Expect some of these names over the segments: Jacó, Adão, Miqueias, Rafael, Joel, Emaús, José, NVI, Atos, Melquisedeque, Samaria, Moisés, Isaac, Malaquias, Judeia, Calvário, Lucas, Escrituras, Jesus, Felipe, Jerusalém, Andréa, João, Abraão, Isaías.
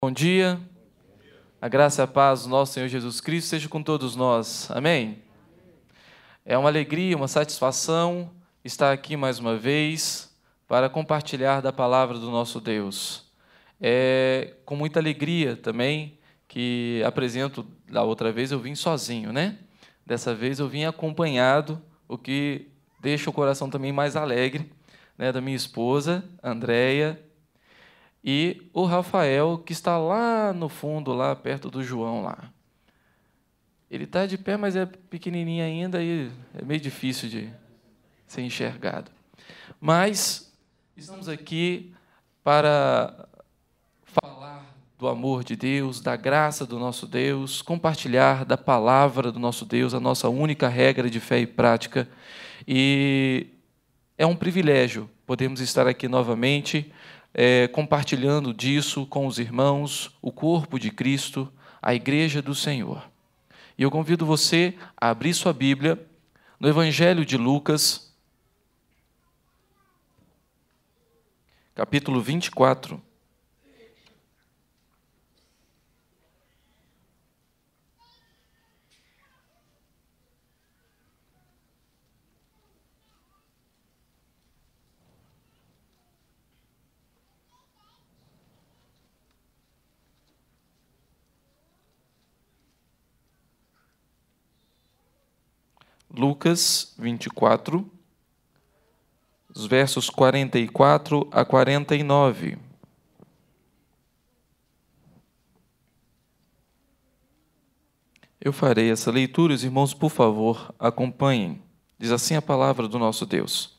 Bom dia, a graça e a paz do nosso Senhor Jesus Cristo seja com todos nós, amém? É uma alegria, uma satisfação estar aqui mais uma vez para compartilhar da palavra do nosso Deus. É com muita alegria também que apresento, da outra vez eu vim sozinho, né? Dessa vez eu vim acompanhado, o que deixa o coração também mais alegre, né? Da minha esposa, Andréa. E o Rafael, que está lá no fundo, lá perto do João. Lá. Ele está de pé, mas é pequenininho ainda e é meio difícil de ser enxergado. Mas estamos aqui para falar do amor de Deus, da graça do nosso Deus, compartilhar da palavra do nosso Deus, a nossa única regra de fé e prática. E é um privilégio podermos estar aqui novamente, compartilhando disso com os irmãos, o corpo de Cristo, a igreja do Senhor. E eu convido você a abrir sua Bíblia no Evangelho de Lucas, capítulo 24. Lucas 24, os versos 44 a 49. Eu farei essa leitura, os irmãos, por favor, acompanhem. Diz assim a palavra do nosso Deus.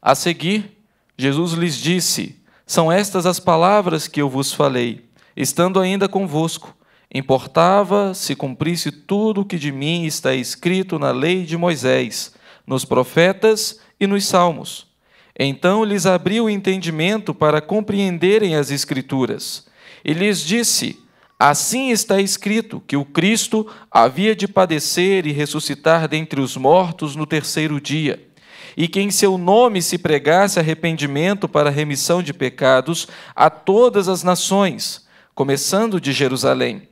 A seguir, Jesus lhes disse: são estas as palavras que eu vos falei, estando ainda convosco. Importava se cumprisse tudo o que de mim está escrito na lei de Moisés, nos profetas e nos salmos. Então lhes abriu o entendimento para compreenderem as Escrituras. E lhes disse: assim está escrito que o Cristo havia de padecer e ressuscitar dentre os mortos no terceiro dia, e que em seu nome se pregasse arrependimento para a remissão de pecados a todas as nações, começando de Jerusalém.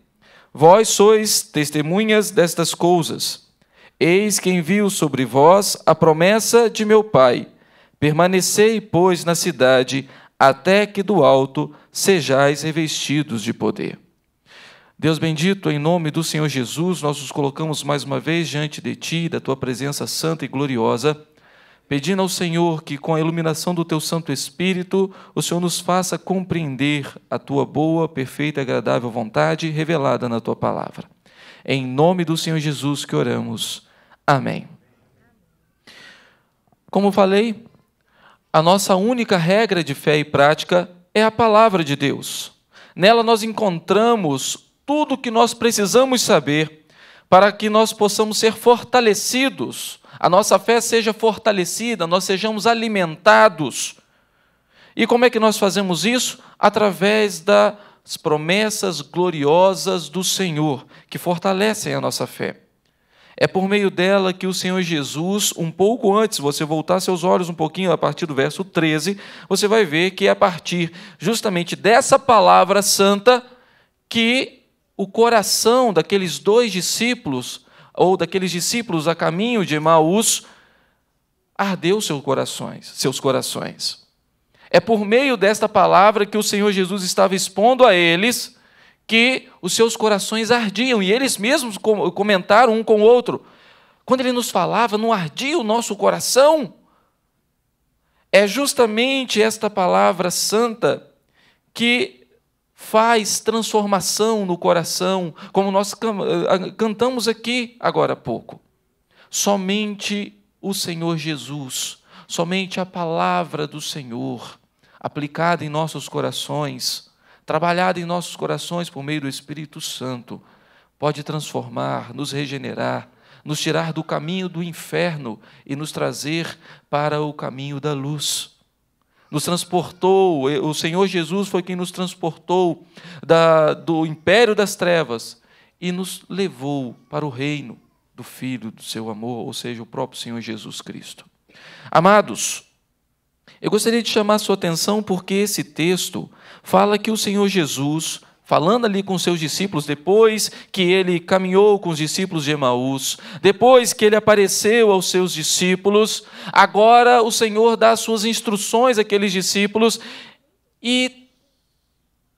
Vós sois testemunhas destas coisas. Eis que envio sobre vós a promessa de meu Pai. Permanecei, pois, na cidade, até que do alto sejais revestidos de poder. Deus bendito, em nome do Senhor Jesus, nós nos colocamos mais uma vez diante de Ti, da Tua presença santa e gloriosa, pedindo ao Senhor que, com a iluminação do Teu Santo Espírito, o Senhor nos faça compreender a Tua boa, perfeita e agradável vontade revelada na Tua palavra. Em nome do Senhor Jesus que oramos. Amém. Como falei, a nossa única regra de fé e prática é a palavra de Deus. Nela nós encontramos tudo o que nós precisamos saber para que nós possamos ser fortalecidos, a nossa fé seja fortalecida, nós sejamos alimentados. E como é que nós fazemos isso? Através das promessas gloriosas do Senhor, que fortalecem a nossa fé. É por meio dela que o Senhor Jesus, um pouco antes, você voltar seus olhos um pouquinho, a partir do verso 13, você vai ver que é a partir justamente dessa palavra santa que o coração daqueles dois discípulos, ou daqueles discípulos a caminho de Emaús, ardeu seus corações. É por meio desta palavra que o Senhor Jesus estava expondo a eles, que os seus corações ardiam, e eles mesmos comentaram um com o outro. Quando ele nos falava, não ardia o nosso coração? É justamente esta palavra santa que faz transformação no coração, como nós cantamos aqui agora há pouco. Somente o Senhor Jesus, somente a palavra do Senhor, aplicada em nossos corações, trabalhada em nossos corações por meio do Espírito Santo, pode transformar, nos regenerar, nos tirar do caminho do inferno e nos trazer para o caminho da luz. Nos transportou, o Senhor Jesus foi quem nos transportou do império das trevas e nos levou para o reino do Filho do seu amor, ou seja, o próprio Senhor Jesus Cristo. Amados, eu gostaria de chamar a sua atenção porque esse texto fala que o Senhor Jesus falando ali com seus discípulos, depois que ele caminhou com os discípulos de Emaús, depois que ele apareceu aos seus discípulos, agora o Senhor dá as suas instruções àqueles discípulos, e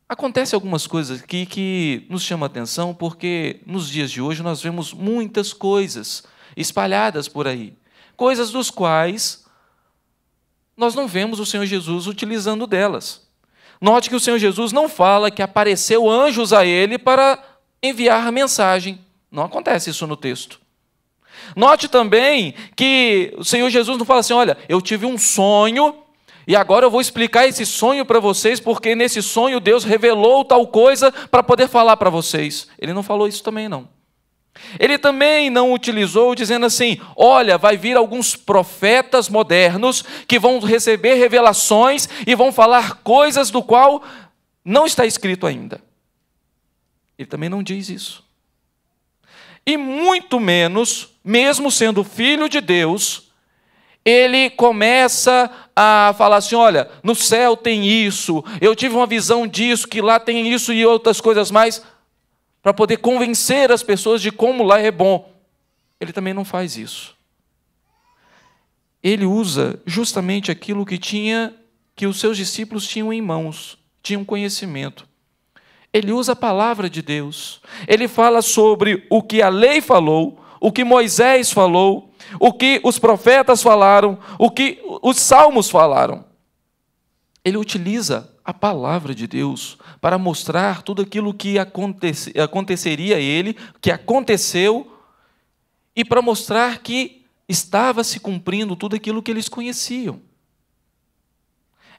acontece algumas coisas aqui que nos chamam a atenção, porque nos dias de hoje nós vemos muitas coisas espalhadas por aí, coisas dos quais nós não vemos o Senhor Jesus utilizando delas. Note que o Senhor Jesus não fala que apareceu anjos a ele para enviar a mensagem. Não acontece isso no texto. Note também que o Senhor Jesus não fala assim, olha, eu tive um sonho e agora eu vou explicar esse sonho para vocês, porque nesse sonho Deus revelou tal coisa para poder falar para vocês. Ele não falou isso também, não. Ele também não utilizou dizendo assim, olha, vai vir alguns profetas modernos que vão receber revelações e vão falar coisas do qual não está escrito ainda. Ele também não diz isso. E muito menos, mesmo sendo filho de Deus, ele começa a falar assim, olha, no céu tem isso, eu tive uma visão disso, que lá tem isso e outras coisas mais, para poder convencer as pessoas de como lá é bom. Ele também não faz isso. Ele usa justamente aquilo que os seus discípulos tinham em mãos, tinham conhecimento. Ele usa a palavra de Deus. Ele fala sobre o que a lei falou, o que Moisés falou, o que os profetas falaram, o que os salmos falaram. Ele utiliza a palavra de Deus para mostrar tudo aquilo que aconteceria a ele, que aconteceu, e para mostrar que estava se cumprindo tudo aquilo que eles conheciam.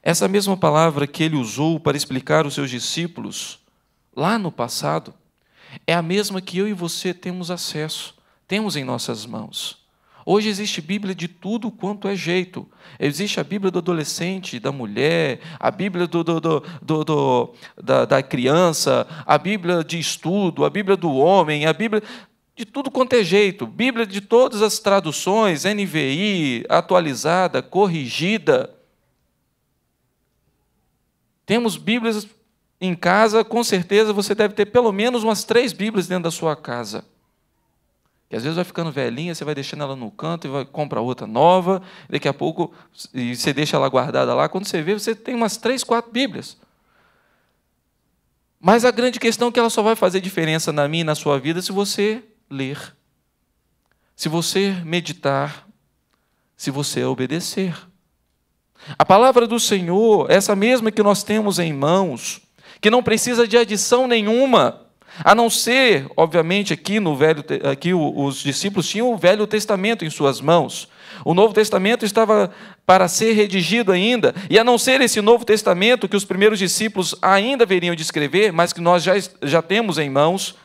Essa mesma palavra que ele usou para explicar os seus discípulos lá no passado, é a mesma que eu e você temos acesso, temos em nossas mãos. Hoje existe Bíblia de tudo quanto é jeito. Existe a Bíblia do adolescente, da mulher, a Bíblia da criança, a Bíblia de estudo, a Bíblia do homem, a Bíblia de tudo quanto é jeito. Bíblia de todas as traduções, NVI, atualizada, corrigida. Temos Bíblias em casa, com certeza você deve ter pelo menos umas 3 Bíblias dentro da sua casa. Às vezes vai ficando velhinha, você vai deixando ela no canto e vai comprar outra nova, daqui a pouco e você deixa ela guardada lá, quando você vê, você tem umas 3, 4 Bíblias. Mas a grande questão é que ela só vai fazer diferença na minha e na sua vida se você ler, se você meditar, se você obedecer. A palavra do Senhor, essa mesma que nós temos em mãos, que não precisa de adição nenhuma, a não ser, obviamente, aqui os discípulos tinham o Velho Testamento em suas mãos. O Novo Testamento estava para ser redigido ainda, e a não ser esse Novo Testamento que os primeiros discípulos ainda veriam de escrever, mas que nós já temos em mãos,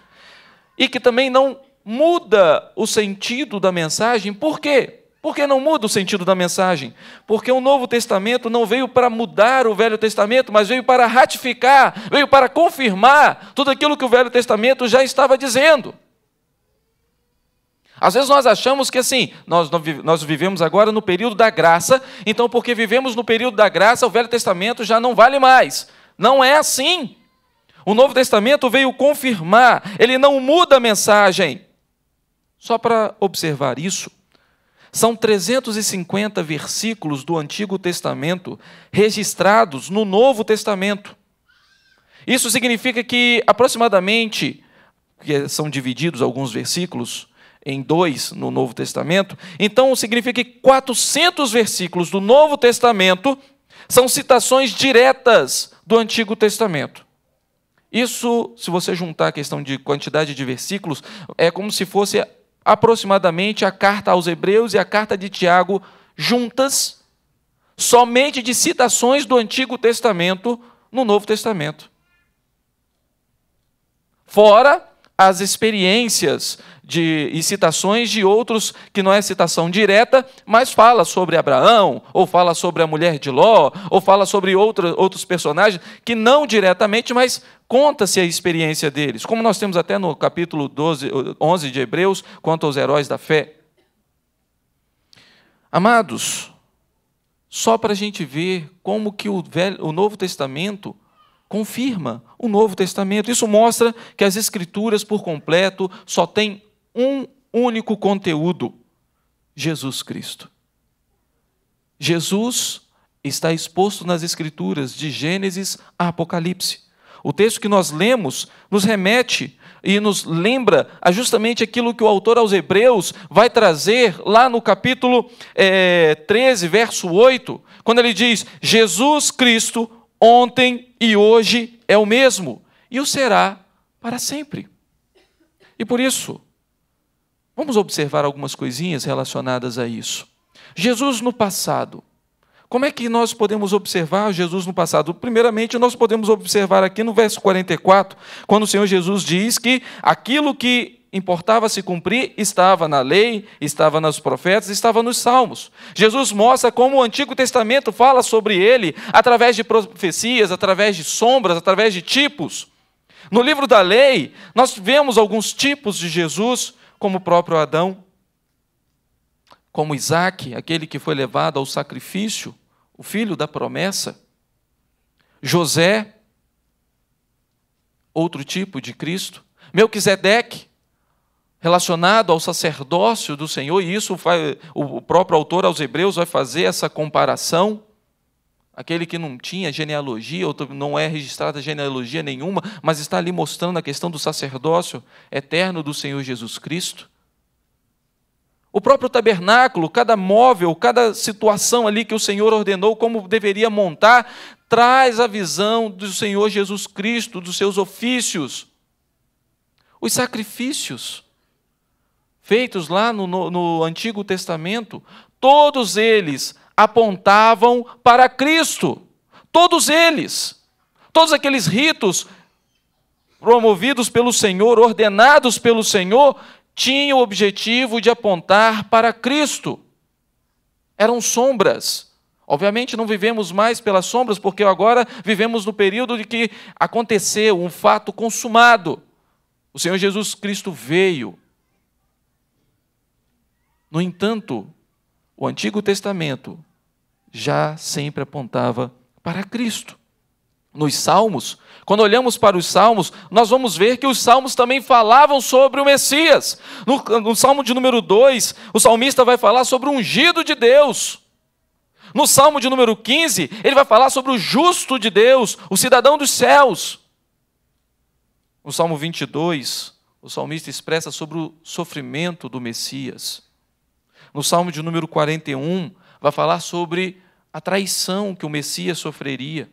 e que também não muda o sentido da mensagem. Por quê? Por que não muda o sentido da mensagem? Porque o Novo Testamento não veio para mudar o Velho Testamento, mas veio para ratificar, veio para confirmar tudo aquilo que o Velho Testamento já estava dizendo. Às vezes nós achamos que assim, nós vivemos agora no período da graça, então porque vivemos no período da graça, o Velho Testamento já não vale mais. Não é assim. O Novo Testamento veio confirmar, ele não muda a mensagem. Só para observar isso, são 350 versículos do Antigo Testamento registrados no Novo Testamento. Isso significa que, aproximadamente, são divididos alguns versículos em 2 no Novo Testamento, então significa que 400 versículos do Novo Testamento são citações diretas do Antigo Testamento. Isso, se você juntar a questão de quantidade de versículos, é como se fosse aproximadamente a carta aos Hebreus e a carta de Tiago juntas, somente de citações do Antigo Testamento no Novo Testamento. Fora as experiências e citações de outros, que não é citação direta, mas fala sobre Abraão, ou fala sobre a mulher de Ló, ou fala sobre outros personagens, que não diretamente, mas conta-se a experiência deles, como nós temos até no capítulo 11 de Hebreus, quanto aos heróis da fé. Amados, só para a gente ver como que o Novo Testamento confirma o Novo Testamento. Isso mostra que as Escrituras, por completo, só têm um único conteúdo: Jesus Cristo. Jesus está exposto nas Escrituras, de Gênesis a Apocalipse. O texto que nós lemos nos remete e nos lembra justamente aquilo que o autor aos Hebreus vai trazer lá no capítulo 13, verso 8, quando ele diz: Jesus Cristo, ontem e hoje é o mesmo, e o será para sempre. E por isso, vamos observar algumas coisinhas relacionadas a isso. Jesus no passado. Como é que nós podemos observar Jesus no passado? Primeiramente, nós podemos observar aqui no verso 44, quando o Senhor Jesus diz que aquilo que importava se cumprir estava na lei, estava nos profetas, estava nos salmos. Jesus mostra como o Antigo Testamento fala sobre ele através de profecias, através de sombras, através de tipos. No livro da lei, nós vemos alguns tipos de Jesus, como o próprio Adão, como Isaac, aquele que foi levado ao sacrifício, o filho da promessa. José, outro tipo de Cristo. Melquisedeque, relacionado ao sacerdócio do Senhor, e isso o próprio autor aos Hebreus vai fazer essa comparação. Aquele que não tinha genealogia, ou não é registrada genealogia nenhuma, mas está ali mostrando a questão do sacerdócio eterno do Senhor Jesus Cristo. O próprio tabernáculo, cada móvel, cada situação ali que o Senhor ordenou, como deveria montar, traz a visão do Senhor Jesus Cristo, dos seus ofícios. Os sacrifícios feitos lá no Antigo Testamento, todos eles apontavam para Cristo. Todos eles. Todos aqueles ritos promovidos pelo Senhor, ordenados pelo Senhor, tinha o objetivo de apontar para Cristo. Eram sombras. Obviamente não vivemos mais pelas sombras, porque agora vivemos no período de que aconteceu um fato consumado. O Senhor Jesus Cristo veio. No entanto, o Antigo Testamento já sempre apontava para Cristo. Nos Salmos, quando olhamos para os Salmos, nós vamos ver que os Salmos também falavam sobre o Messias. No Salmo de número 2, o salmista vai falar sobre o ungido de Deus. No Salmo de número 15, ele vai falar sobre o justo de Deus, o cidadão dos céus. No Salmo 22, o salmista expressa sobre o sofrimento do Messias. No Salmo de número 41, vai falar sobre a traição que o Messias sofreria.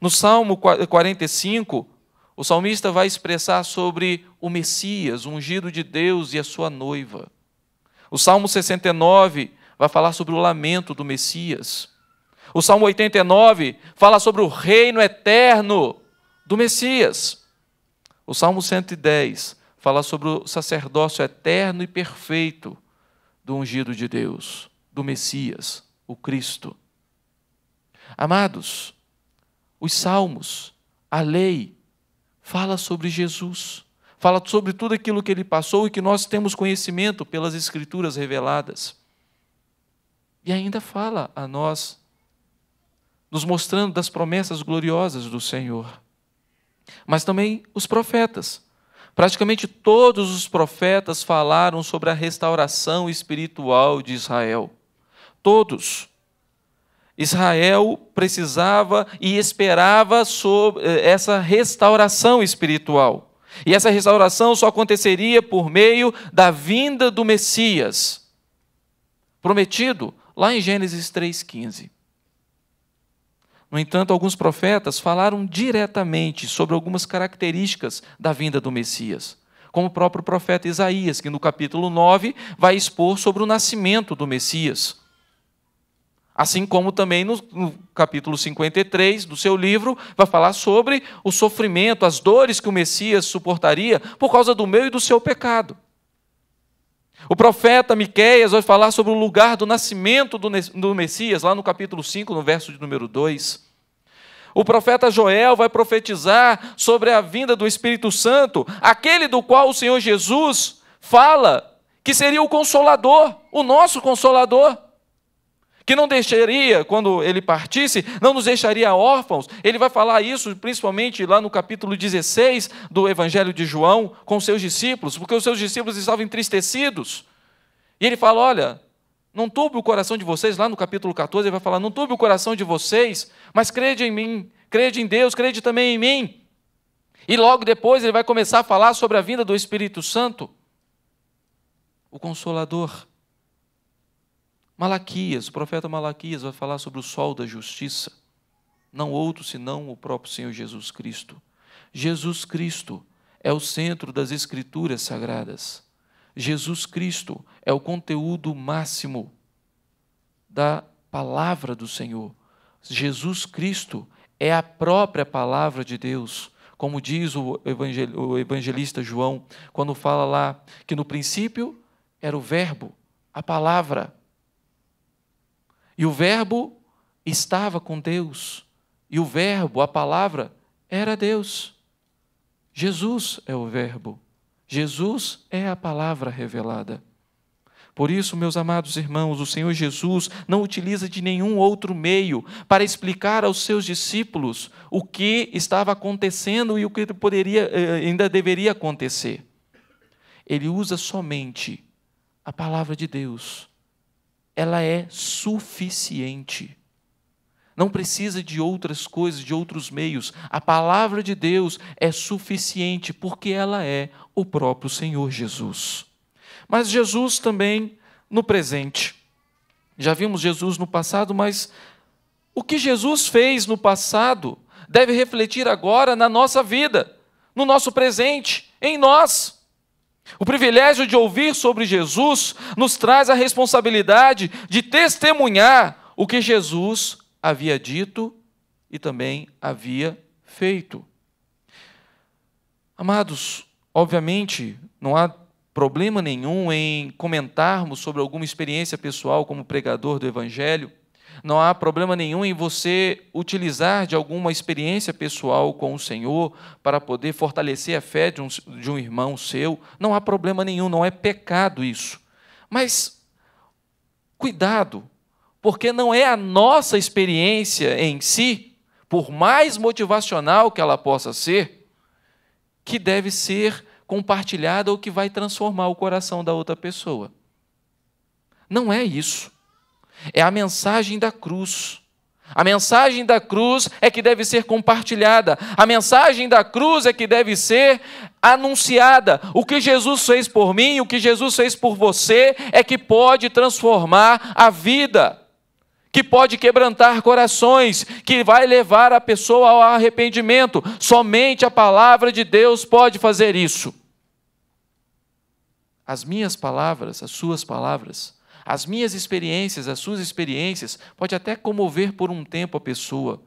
No Salmo 45, o salmista vai expressar sobre o Messias, o ungido de Deus e a sua noiva. O Salmo 69 vai falar sobre o lamento do Messias. O Salmo 89 fala sobre o reino eterno do Messias. O Salmo 110 fala sobre o sacerdócio eterno e perfeito do ungido de Deus, do Messias, o Cristo. Amados, os salmos, a lei, fala sobre Jesus, fala sobre tudo aquilo que ele passou e que nós temos conhecimento pelas Escrituras reveladas. E ainda fala a nós, nos mostrando das promessas gloriosas do Senhor. Mas também os profetas. Praticamente todos os profetas falaram sobre a restauração espiritual de Israel. Todos. Israel precisava e esperava sobre essa restauração espiritual. E essa restauração só aconteceria por meio da vinda do Messias, prometido lá em Gênesis 3,15. No entanto, alguns profetas falaram diretamente sobre algumas características da vinda do Messias, como o próprio profeta Isaías, que no capítulo 9 vai expor sobre o nascimento do Messias. Assim como também no capítulo 53 do seu livro, vai falar sobre o sofrimento, as dores que o Messias suportaria por causa do meu e do seu pecado. O profeta Miqueias vai falar sobre o lugar do nascimento do Messias, lá no capítulo 5, no verso de número 2. O profeta Joel vai profetizar sobre a vinda do Espírito Santo, aquele do qual o Senhor Jesus fala que seria o Consolador, o nosso Consolador. que não deixaria, quando ele partisse, não nos deixaria órfãos. Ele vai falar isso principalmente lá no capítulo 16 do Evangelho de João com seus discípulos, porque os seus discípulos estavam entristecidos. E ele fala, olha, não turbe o coração de vocês, lá no capítulo 14 ele vai falar, não turbe o coração de vocês, mas crede em mim, crede em Deus, crede também em mim. E logo depois ele vai começar a falar sobre a vinda do Espírito Santo, o Consolador. Malaquias, o profeta Malaquias vai falar sobre o sol da justiça, não outro senão o próprio Senhor Jesus Cristo. Jesus Cristo é o centro das Escrituras Sagradas. Jesus Cristo é o conteúdo máximo da palavra do Senhor. Jesus Cristo é a própria palavra de Deus. Como diz o evangelista João, quando fala lá que no princípio era o verbo, a palavra. E o verbo estava com Deus. E o verbo, a palavra, era Deus. Jesus é o verbo. Jesus é a palavra revelada. Por isso, meus amados irmãos, o Senhor Jesus não utiliza de nenhum outro meio para explicar aos seus discípulos o que estava acontecendo e o que ainda deveria acontecer. Ele usa somente a palavra de Deus. Ela é suficiente. Não precisa de outras coisas, de outros meios. A palavra de Deus é suficiente porque ela é o próprio Senhor Jesus. Mas Jesus também no presente. Já vimos Jesus no passado, mas o que Jesus fez no passado deve refletir agora na nossa vida, no nosso presente, em nós. O privilégio de ouvir sobre Jesus nos traz a responsabilidade de testemunhar o que Jesus havia dito e também havia feito. Amados, obviamente não há problema nenhum em comentarmos sobre alguma experiência pessoal como pregador do Evangelho. Não há problema nenhum em você utilizar de alguma experiência pessoal com o Senhor para poder fortalecer a fé de um irmão seu. Não há problema nenhum, não é pecado isso. Mas cuidado, porque não é a nossa experiência em si, por mais motivacional que ela possa ser, que deve ser compartilhada ou que vai transformar o coração da outra pessoa. Não é isso. É a mensagem da cruz. A mensagem da cruz é que deve ser compartilhada. A mensagem da cruz é que deve ser anunciada. O que Jesus fez por mim, o que Jesus fez por você, é que pode transformar a vida, que pode quebrantar corações, que vai levar a pessoa ao arrependimento. Somente a palavra de Deus pode fazer isso. As minhas palavras, as suas palavras, as minhas experiências, as suas experiências, pode até comover por um tempo a pessoa.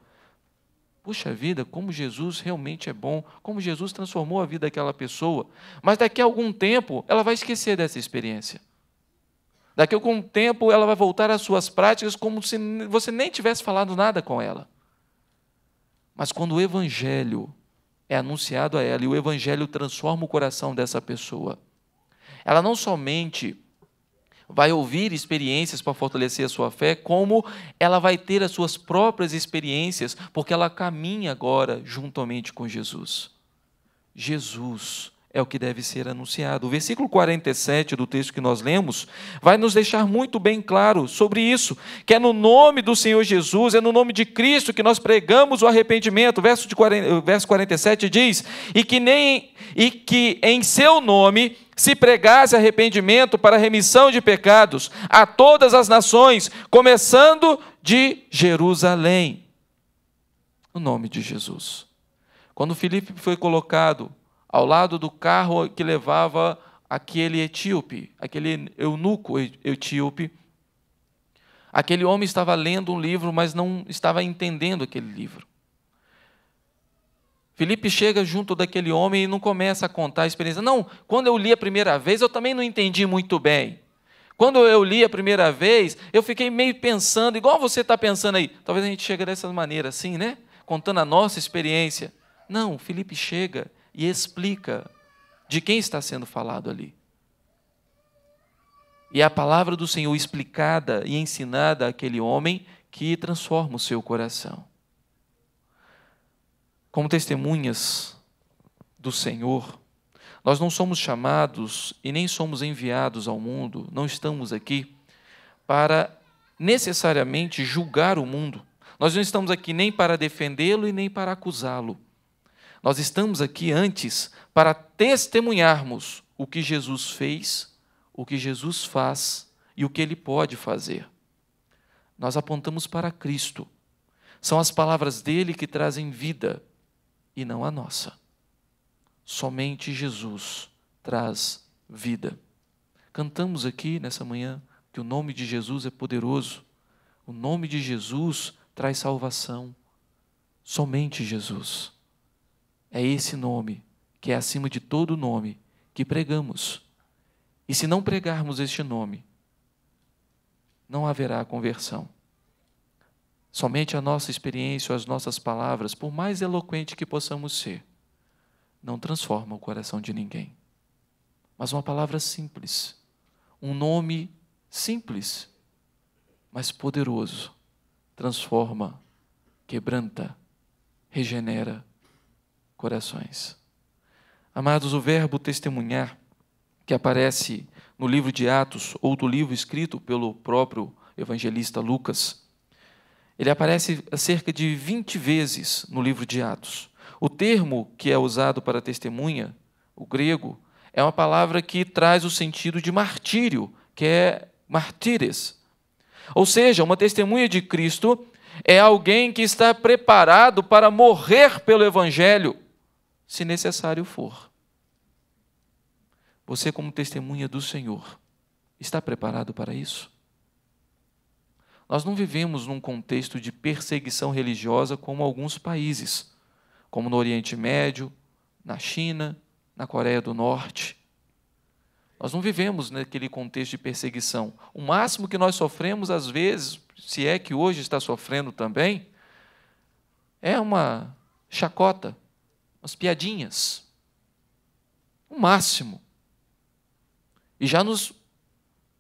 Puxa vida, como Jesus realmente é bom, como Jesus transformou a vida daquela pessoa. Mas daqui a algum tempo, ela vai esquecer dessa experiência. Daqui a algum tempo, ela vai voltar às suas práticas como se você nem tivesse falado nada com ela. Mas quando o Evangelho é anunciado a ela, e o Evangelho transforma o coração dessa pessoa, ela não somente vai ouvir experiências para fortalecer a sua fé, como ela vai ter as suas próprias experiências, porque ela caminha agora juntamente com Jesus. Jesus é o que deve ser anunciado. O versículo 47 do texto que nós lemos vai nos deixar muito bem claro sobre isso, que é no nome do Senhor Jesus, é no nome de Cristo que nós pregamos o arrependimento. Verso 47 diz, e que em seu nome se pregasse arrependimento para remissão de pecados a todas as nações, começando de Jerusalém. No nome de Jesus. Quando Felipe foi colocado ao lado do carro que levava aquele etíope, aquele eunuco etíope, aquele homem estava lendo um livro, mas não estava entendendo aquele livro. Felipe chega junto daquele homem e não começa a contar a experiência. Não, quando eu li a primeira vez, eu também não entendi muito bem. Quando eu li a primeira vez, eu fiquei meio pensando, igual você está pensando aí. Talvez a gente chegue dessa maneira assim, né? Contando a nossa experiência. Não, Felipe chega e explica de quem está sendo falado ali. E é a palavra do Senhor explicada e ensinada àquele homem que transforma o seu coração. Como testemunhas do Senhor, nós não somos chamados e nem somos enviados ao mundo, não estamos aqui para necessariamente julgar o mundo. Nós não estamos aqui nem para defendê-lo e nem para acusá-lo. Nós estamos aqui antes para testemunharmos o que Jesus fez, o que Jesus faz e o que Ele pode fazer. Nós apontamos para Cristo. São as palavras dEle que trazem vida e não a nossa. Somente Jesus traz vida. Cantamos aqui nessa manhã que o nome de Jesus é poderoso. O nome de Jesus traz salvação. Somente Jesus. É esse nome que é acima de todo nome que pregamos. E se não pregarmos este nome, não haverá conversão. Somente a nossa experiência ou as nossas palavras, por mais eloquente que possamos ser, não transforma o coração de ninguém. Mas uma palavra simples, um nome simples, mas poderoso, transforma, quebranta, regenera corações. Amados, o verbo testemunhar, que aparece no livro de Atos, outro livro escrito pelo próprio evangelista Lucas, ele aparece cerca de 20 vezes no livro de Atos. O termo que é usado para testemunha, o grego, é uma palavra que traz o sentido de martírio, que é martíres. Ou seja, uma testemunha de Cristo é alguém que está preparado para morrer pelo Evangelho, se necessário for. Você, como testemunha do Senhor, está preparado para isso? Nós não vivemos num contexto de perseguição religiosa como alguns países, como no Oriente Médio, na China, na Coreia do Norte. Nós não vivemos naquele contexto de perseguição. O máximo que nós sofremos, às vezes, se é que hoje está sofrendo também, é uma chacota, umas piadinhas. O máximo. E já nos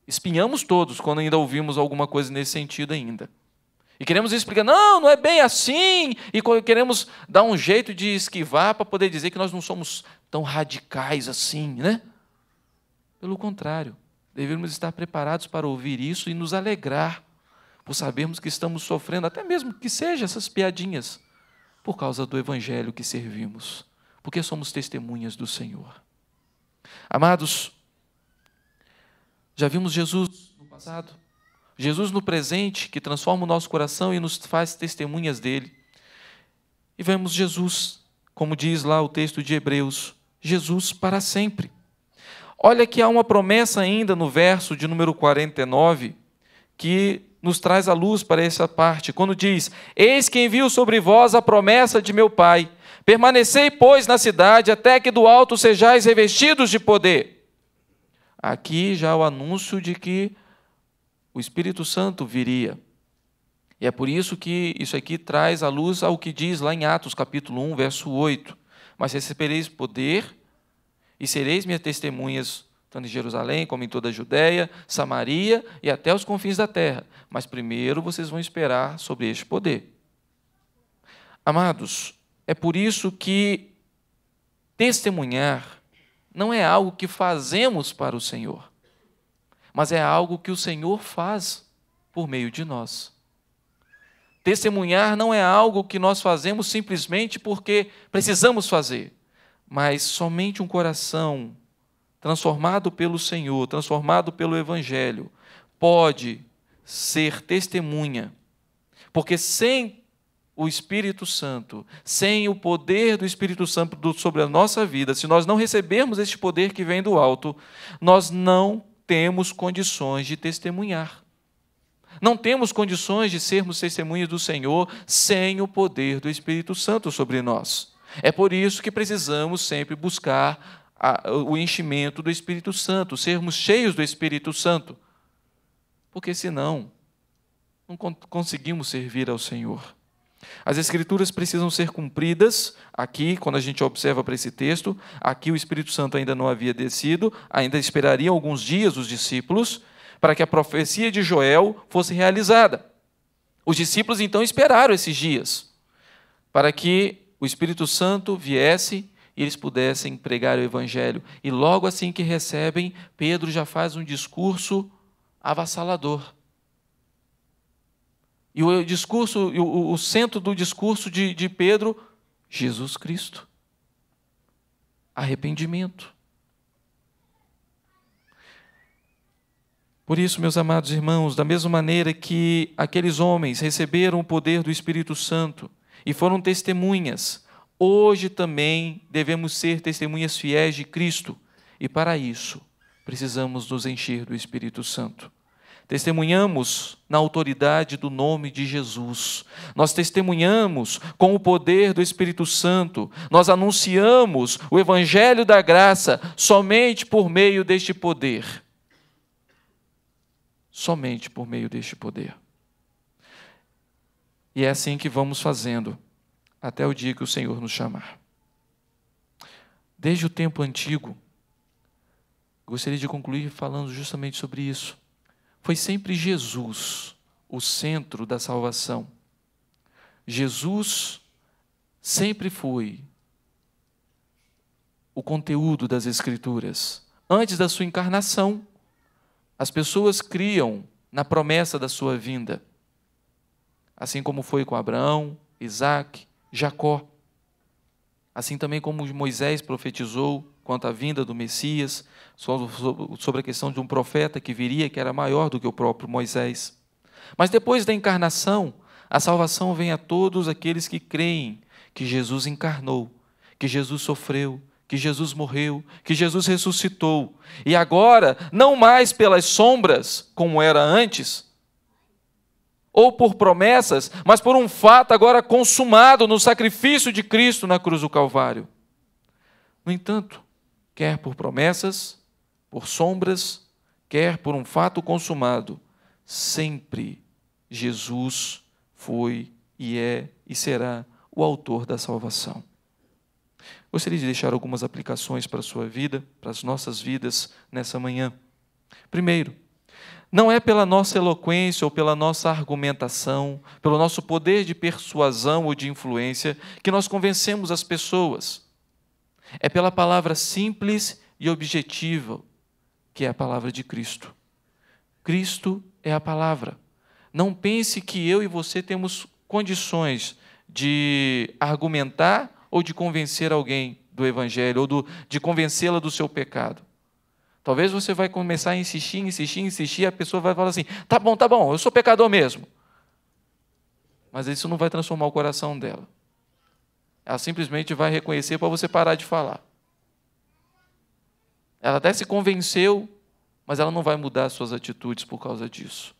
espinhamos todos quando ainda ouvimos alguma coisa nesse sentido ainda. E queremos explicar, não, não é bem assim, e queremos dar um jeito de esquivar para poder dizer que nós não somos tão radicais assim, né? Pelo contrário, devemos estar preparados para ouvir isso e nos alegrar por sabermos que estamos sofrendo, até mesmo que seja essas piadinhas, por causa do Evangelho que servimos, porque somos testemunhas do Senhor. Amados, já vimos Jesus no passado, Jesus no presente, que transforma o nosso coração e nos faz testemunhas dele. E vemos Jesus, como diz lá o texto de Hebreus, Jesus para sempre. Olha que há uma promessa ainda no verso de número 49, que nos traz a luz para essa parte, quando diz, eis que envio sobre vós a promessa de meu Pai, permanecei, pois, na cidade, até que do alto sejais revestidos de poder. Aqui já o anúncio de que o Espírito Santo viria. E é por isso que isso aqui traz à luz ao que diz lá em Atos, capítulo 1, verso 8. Mas recebereis poder e sereis minhas testemunhas, tanto em Jerusalém como em toda a Judeia, Samaria e até os confins da terra. Mas primeiro vocês vão esperar sobre este poder. Amados, é por isso que testemunhar não é algo que fazemos para o Senhor, mas é algo que o Senhor faz por meio de nós. Testemunhar não é algo que nós fazemos simplesmente porque precisamos fazer, mas somente um coração transformado pelo Senhor, transformado pelo Evangelho, pode ser testemunha, porque sem o Espírito Santo, sem o poder do Espírito Santo sobre a nossa vida, se nós não recebermos este poder que vem do alto, nós não temos condições de testemunhar. Não temos condições de sermos testemunhas do Senhor sem o poder do Espírito Santo sobre nós. É por isso que precisamos sempre buscar o enchimento do Espírito Santo, sermos cheios do Espírito Santo, porque senão não conseguimos servir ao Senhor. As Escrituras precisam ser cumpridas, aqui, quando a gente observa para esse texto, aqui o Espírito Santo ainda não havia descido, ainda esperariam alguns dias os discípulos, para que a profecia de Joel fosse realizada. Os discípulos, então, esperaram esses dias para que o Espírito Santo viesse e eles pudessem pregar o Evangelho. E logo assim que recebem, Pedro já faz um discurso avassalador. E o discurso, o centro do discurso de Pedro, Jesus Cristo. Arrependimento. Por isso, meus amados irmãos, da mesma maneira que aqueles homens receberam o poder do Espírito Santo e foram testemunhas, hoje também devemos ser testemunhas fiéis de Cristo. E para isso, precisamos nos encher do Espírito Santo. Testemunhamos na autoridade do nome de Jesus. Nós testemunhamos com o poder do Espírito Santo. Nós anunciamos o Evangelho da Graça somente por meio deste poder. Somente por meio deste poder. E é assim que vamos fazendo, até o dia que o Senhor nos chamar. Desde o tempo antigo, gostaria de concluir falando justamente sobre isso. Foi sempre Jesus o centro da salvação. Jesus sempre foi o conteúdo das Escrituras. Antes da sua encarnação, as pessoas criam na promessa da sua vinda. Assim como foi com Abraão, Isaac, Jacó. Assim também como Moisés profetizou quanto à vinda do Messias, sobre a questão de um profeta que viria, que era maior do que o próprio Moisés. Mas depois da encarnação, a salvação vem a todos aqueles que creem que Jesus encarnou, que Jesus sofreu, que Jesus morreu, que Jesus ressuscitou. E agora, não mais pelas sombras, como era antes, ou por promessas, mas por um fato agora consumado no sacrifício de Cristo na cruz do Calvário. No entanto, quer por promessas, por sombras, quer por um fato consumado, sempre Jesus foi e é e será o autor da salvação. Gostaria de deixar algumas aplicações para a sua vida, para as nossas vidas nessa manhã. Primeiro, não é pela nossa eloquência ou pela nossa argumentação, pelo nosso poder de persuasão ou de influência, que nós convencemos as pessoas. É pela palavra simples e objetiva, que é a palavra de Cristo. Cristo é a palavra. Não pense que eu e você temos condições de argumentar ou de convencer alguém do Evangelho, ou de convencê-la do seu pecado. Talvez você vai começar a insistir, e a pessoa vai falar assim, tá bom, eu sou pecador mesmo. Mas isso não vai transformar o coração dela. Ela simplesmente vai reconhecer para você parar de falar. Ela até se convenceu, mas ela não vai mudar suas atitudes por causa disso.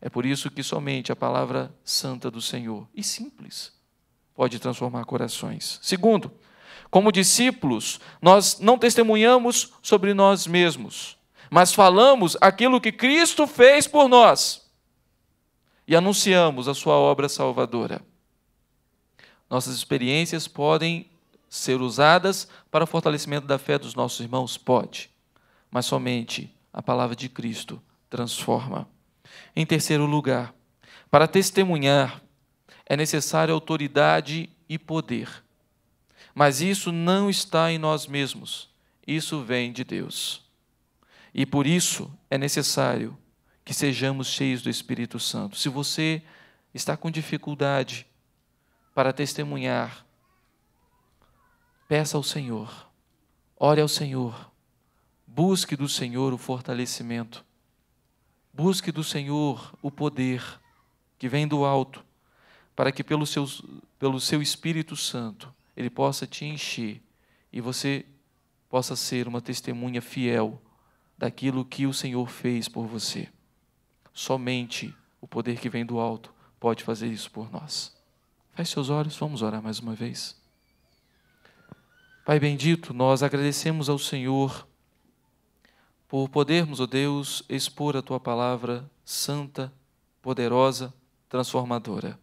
É por isso que somente a palavra santa do Senhor, e simples, pode transformar corações. Segundo, como discípulos, nós não testemunhamos sobre nós mesmos, mas falamos aquilo que Cristo fez por nós e anunciamos a sua obra salvadora. Nossas experiências podem ser usadas para o fortalecimento da fé dos nossos irmãos? Pode, mas somente a palavra de Cristo transforma. Em terceiro lugar, para testemunhar é necessária autoridade e poder, mas isso não está em nós mesmos, isso vem de Deus. E por isso é necessário que sejamos cheios do Espírito Santo. Se você está com dificuldade para testemunhar, peça ao Senhor, ore ao Senhor, busque do Senhor o fortalecimento, busque do Senhor o poder que vem do alto, para que pelo seu Espírito Santo ele possa te encher e você possa ser uma testemunha fiel daquilo que o Senhor fez por você. Somente o poder que vem do alto pode fazer isso por nós. Feche seus olhos, vamos orar mais uma vez. Pai bendito, nós agradecemos ao Senhor por podermos, ó Deus, expor a Tua palavra santa, poderosa, transformadora.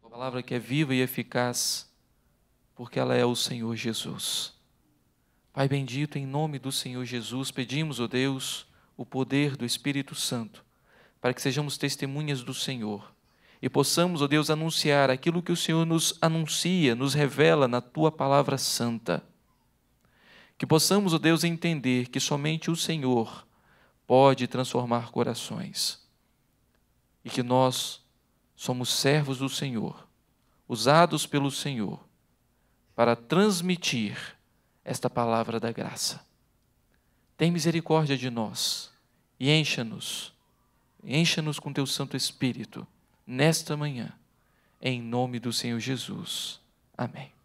Uma palavra que é viva e eficaz, porque ela é o Senhor Jesus. Pai bendito, em nome do Senhor Jesus, pedimos, ó Deus, o poder do Espírito Santo, para que sejamos testemunhas do Senhor e possamos, ó Deus, anunciar aquilo que o Senhor nos anuncia, nos revela na Tua Palavra Santa. Que possamos, ó Deus, entender que somente o Senhor pode transformar corações e que nós somos servos do Senhor, usados pelo Senhor, para transmitir esta palavra da graça. Tem misericórdia de nós e encha-nos com Teu Santo Espírito, nesta manhã, em nome do Senhor Jesus. Amém.